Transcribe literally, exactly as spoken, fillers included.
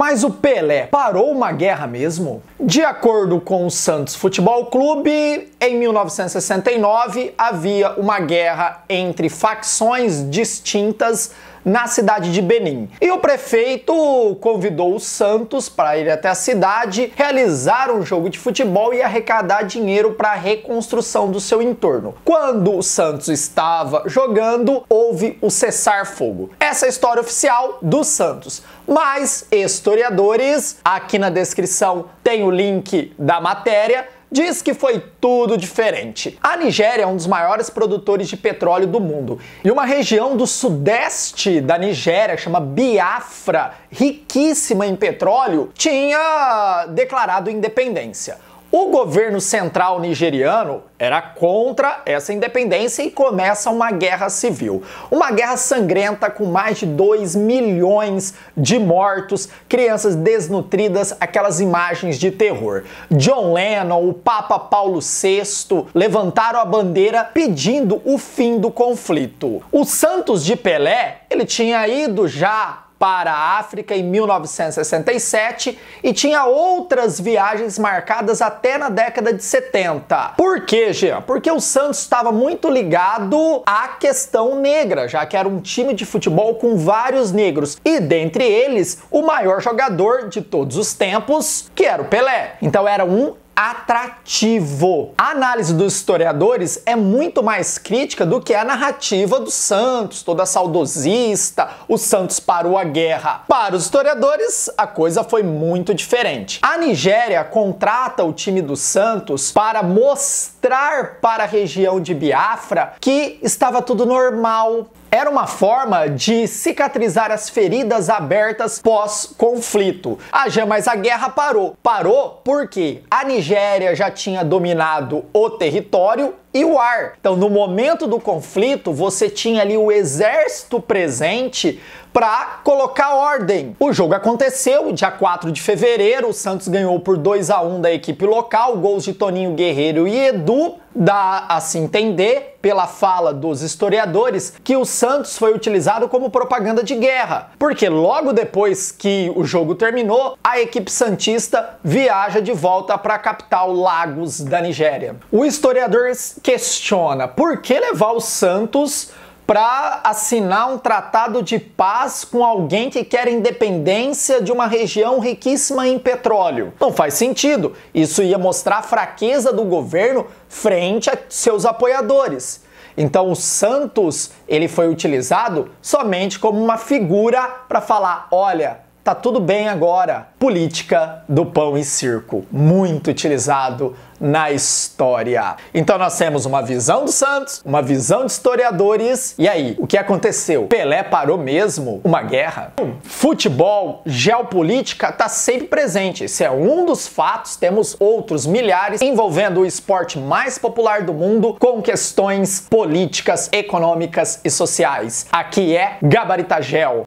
Mas o Pelé parou uma guerra mesmo? De acordo com o Santos Futebol Clube, em mil novecentos e sessenta e nove havia uma guerra entre facções distintas na cidade de Benin. E o prefeito convidou o Santos para ir até a cidade, realizar um jogo de futebol e arrecadar dinheiro para a reconstrução do seu entorno. Quando o Santos estava jogando, houve o cessar-fogo. Essa é a história oficial do Santos. Mas historiadores, aqui na descrição tem o link da matéria, diz que foi tudo diferente. A Nigéria é um dos maiores produtores de petróleo do mundo. E uma região do sudeste da Nigéria, chama Biafra, riquíssima em petróleo, tinha declarado independência. O governo central nigeriano era contra essa independência e começa uma guerra civil. Uma guerra sangrenta com mais de dois milhões de mortos, crianças desnutridas, aquelas imagens de terror. John Lennon, o Papa Paulo sexto levantaram a bandeira pedindo o fim do conflito. O Santos de Pelé, ele tinha ido já para a África em mil novecentos e sessenta e sete e tinha outras viagens marcadas até na década de setenta. Por quê, Jean? Porque o Santos estava muito ligado à questão negra, já que era um time de futebol com vários negros e, dentre eles, o maior jogador de todos os tempos, que era o Pelé. Então era um atrativo. A análise dos historiadores é muito mais crítica do que a narrativa do Santos, toda saudosista, o Santos parou a guerra. Para os historiadores, a coisa foi muito diferente. A Nigéria contrata o time do Santos para mostrar para a região de Biafra que estava tudo normal. Era uma forma de cicatrizar as feridas abertas pós-conflito. Ah, já, mas a guerra parou. Parou porque a Nigéria já tinha dominado o território e o ar. Então, no momento do conflito, você tinha ali o exército presente para colocar ordem. O jogo aconteceu, dia quatro de fevereiro, o Santos ganhou por dois a um da equipe local, gols de Toninho, Guerreiro e Edu. Dá a se entender, pela fala dos historiadores, que o Santos foi utilizado como propaganda de guerra, porque logo depois que o jogo terminou, a equipe santista viaja de volta para a capital Lagos da Nigéria. O historiador questiona, por que levar o Santos para assinar um tratado de paz com alguém que quer independência de uma região riquíssima em petróleo? Não faz sentido. Isso ia mostrar a fraqueza do governo frente a seus apoiadores. Então o Santos, ele foi utilizado somente como uma figura para falar, olha, tá tudo bem agora. Política do pão e circo, muito utilizado na história. Então nós temos uma visão do Santos, uma visão de historiadores. E aí, o que aconteceu? Pelé parou mesmo uma guerra? Futebol, geopolítica, tá sempre presente. Esse é um dos fatos, temos outros milhares envolvendo o esporte mais popular do mundo com questões políticas, econômicas e sociais. Aqui é Gabaritagel.